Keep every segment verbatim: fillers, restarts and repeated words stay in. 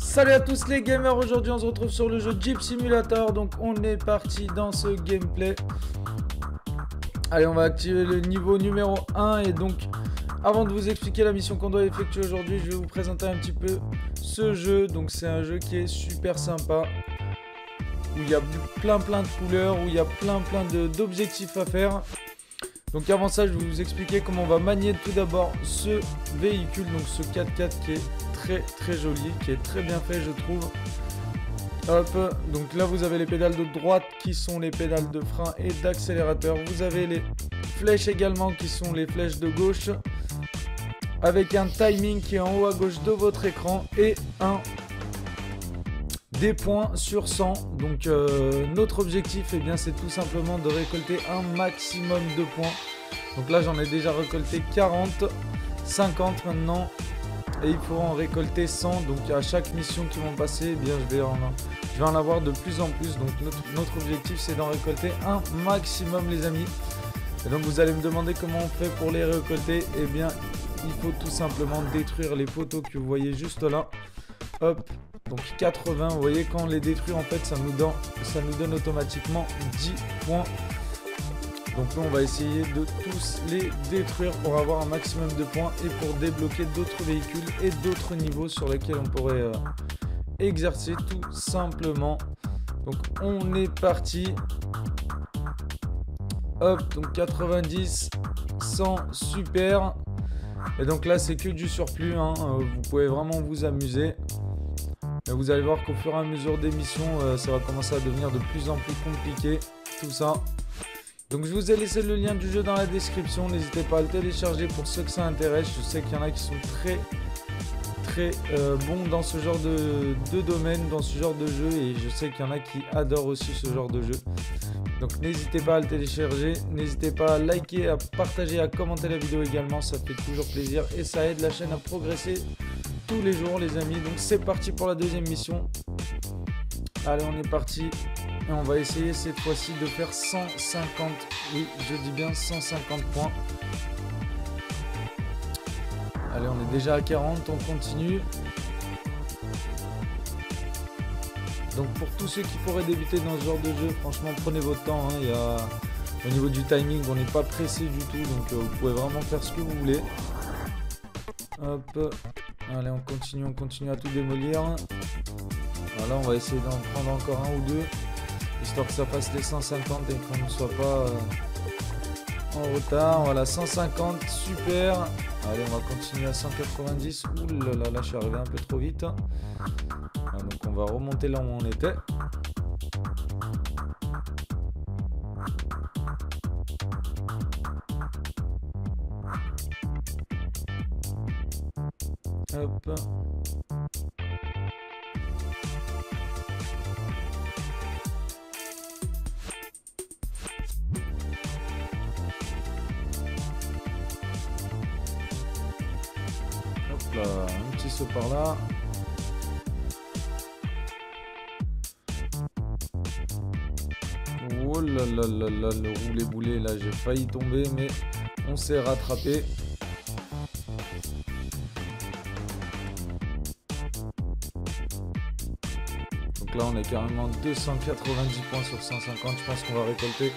Salut à tous les gamers, aujourd'hui on se retrouve sur le jeu Jeep Simulator. Donc on est parti dans ce gameplay. Allez, on va activer le niveau numéro un. Et donc avant de vous expliquer la mission qu'on doit effectuer aujourd'hui, je vais vous présenter un petit peu ce jeu. Donc c'est un jeu qui est super sympa, où il y a plein plein de couleurs, où il y a plein plein d'objectifs à faire. Donc avant ça, je vais vous expliquer comment on va manier tout d'abord ce véhicule, donc ce quatre quatre qui est très très joli, qui est très bien fait je trouve. Hop, donc là vous avez les pédales de droite qui sont les pédales de frein et d'accélérateur. Vous avez les flèches également qui sont les flèches de gauche, avec un timing qui est en haut à gauche de votre écran et un des points sur cent. Donc euh, notre objectif, et eh bien c'est tout simplement de récolter un maximum de points. Donc là j'en ai déjà récolté quarante, cinquante maintenant, et il faut en récolter cent. Donc à chaque mission qui vont passer, eh bien je vais en je vais en avoir de plus en plus. Donc notre, notre objectif, c'est d'en récolter un maximum les amis. Et donc vous allez me demander comment on fait pour les récolter. Et eh bien il faut tout simplement détruire les poteaux que vous voyez juste là. Hop, donc quatre-vingts, vous voyez, quand on les détruit, en fait, ça nous donne, ça nous donne automatiquement dix points. Donc là, on va essayer de tous les détruire pour avoir un maximum de points et pour débloquer d'autres véhicules et d'autres niveaux sur lesquels on pourrait euh, exercer tout simplement. Donc on est parti. Hop, donc quatre-vingt-dix, cent, super. Et donc là, c'est que du surplus, hein. Vous pouvez vraiment vous amuser. Et vous allez voir qu'au fur et à mesure des missions, euh, ça va commencer à devenir de plus en plus compliqué, tout ça. Donc je vous ai laissé le lien du jeu dans la description, n'hésitez pas à le télécharger pour ceux que ça intéresse. Je sais qu'il y en a qui sont très très euh, bons dans ce genre de, de domaine, dans ce genre de jeu, et je sais qu'il y en a qui adorent aussi ce genre de jeu. Donc n'hésitez pas à le télécharger, n'hésitez pas à liker, à partager, à commenter la vidéo également, ça fait toujours plaisir et ça aide la chaîne à progresser tous les jours les amis. Donc c'est parti pour la deuxième mission. Allez, on est parti et on va essayer cette fois-ci de faire cent cinquante, oui je dis bien cent cinquante points. Allez, on est déjà à quarante, on continue. Donc pour tous ceux qui pourraient débuter dans ce genre de jeu, franchement prenez votre temps, hein. Il y a... Au niveau du timing, on n'est pas pressé du tout, donc euh, vous pouvez vraiment faire ce que vous voulez. Hop, allez, on continue, on continue à tout démolir. Voilà, on va essayer d'en prendre encore un ou deux, histoire que ça passe les cent cinquante et qu'on ne soit pas euh, en retard. Voilà, cent cinquante, super. Allez, on va continuer à cent quatre-vingt-dix. Ouh là là, là je suis arrivé un peu trop vite. Donc on va remonter là où on était. Hop. Hop là, un petit saut par là. Oh là là là là, le roulé boulé, là j'ai failli tomber mais on s'est rattrapé. Donc là on est carrément deux cent quatre-vingt-dix points sur cent cinquante, je pense qu'on va récolter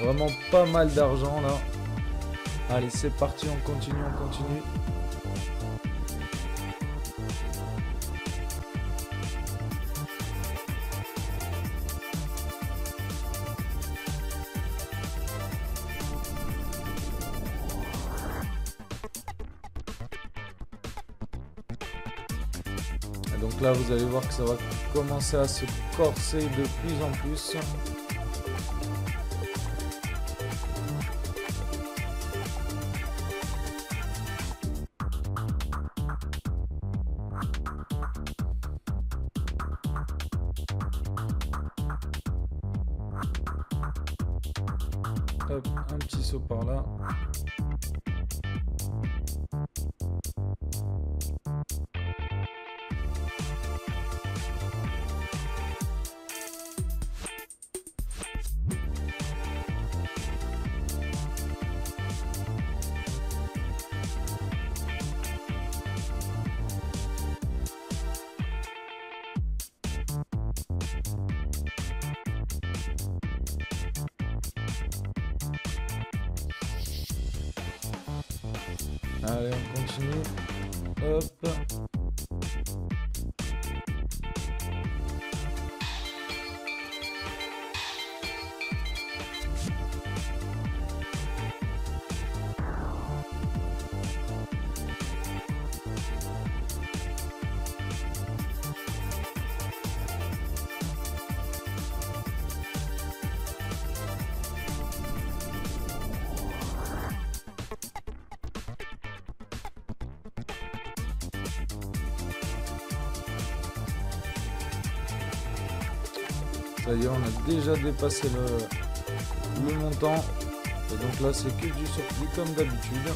vraiment pas mal d'argent là. Allez, c'est parti, on continue, on continue. Donc là vous allez voir que ça va commencer à se corser de plus en plus. Hop, un petit saut par là. Allez, on continue. Hop. Ça y est, on a déjà dépassé le, le montant. Et donc là, c'est que du surplus comme d'habitude.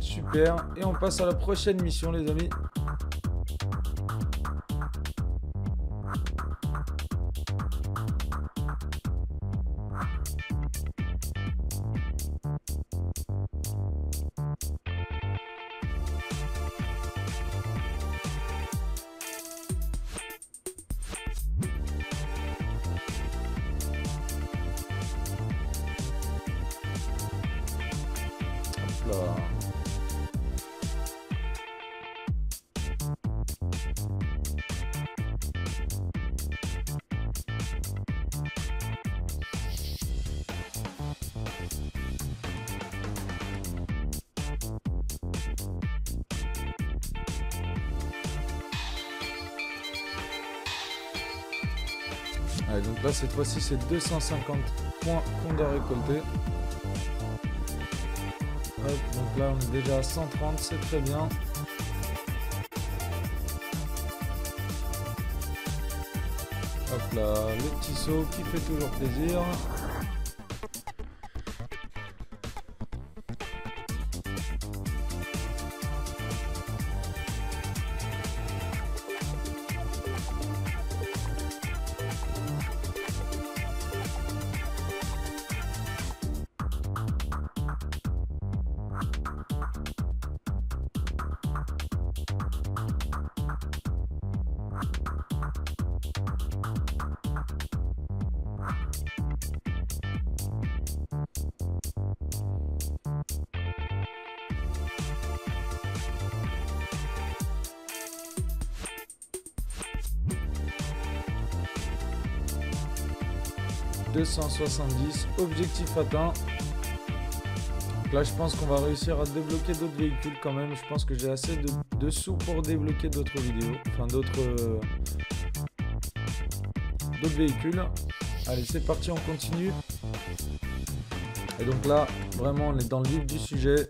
Super. Et on passe à la prochaine mission, les amis. Allez, donc là cette fois-ci c'est deux cent cinquante points qu'on doit récolter. Hop, donc là on est déjà à cent trente, c'est très bien. Hop là, le petit saut qui fait toujours plaisir. deux cent soixante-dix, objectif atteint. Donc là je pense qu'on va réussir à débloquer d'autres véhicules quand même. Je pense que j'ai assez de, de sous pour débloquer d'autres vidéos, enfin d'autres euh, d'autres véhicules. Allez, c'est parti, on continue. Et donc là vraiment on est dans le vif du sujet.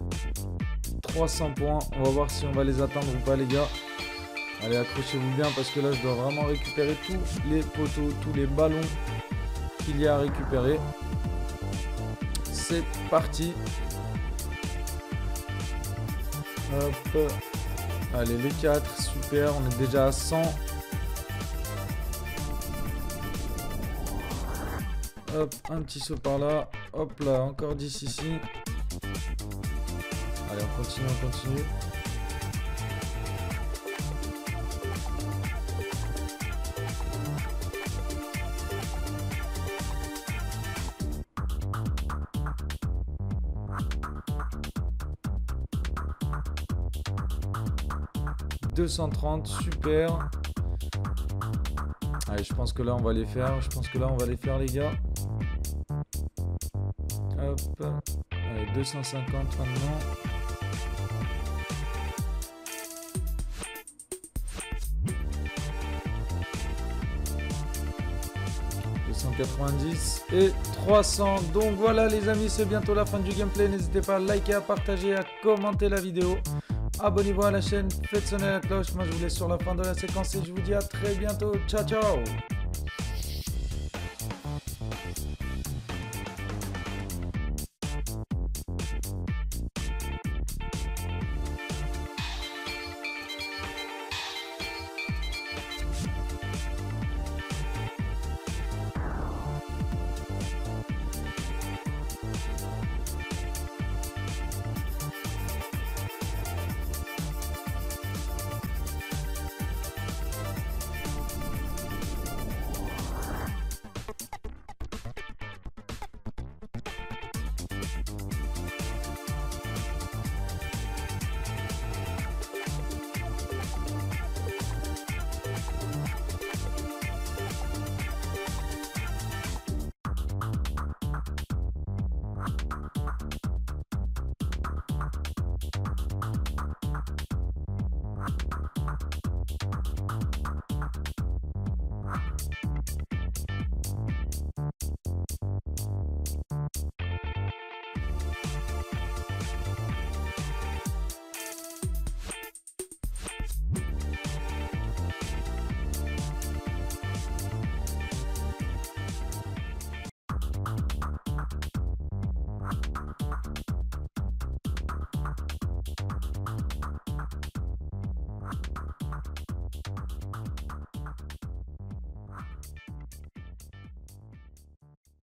Trois cents points, on va voir si on va les atteindre ou pas, les gars. Allez, accrochez-vous bien parce que là je dois vraiment récupérer tous les poteaux, tous les ballons qu'il y a à récupérer. C'est parti. Hop. Allez, les quatre, super, on est déjà à cent. Hop, un petit saut par là. Hop là, encore dix ici. Allez, on continue, on continue. deux cent trente, super. Allez, je pense que là on va les faire. Je pense que là on va les faire, les gars. Hop. Allez, deux cent cinquante maintenant. deux cent quatre-vingt-dix et trois cents. Donc voilà les amis, c'est bientôt la fin du gameplay. N'hésitez pas à liker, à partager, à commenter la vidéo. Abonnez-vous à la chaîne, faites sonner la cloche. Moi je vous laisse sur la fin de la séquence et je vous dis à très bientôt. Ciao ciao.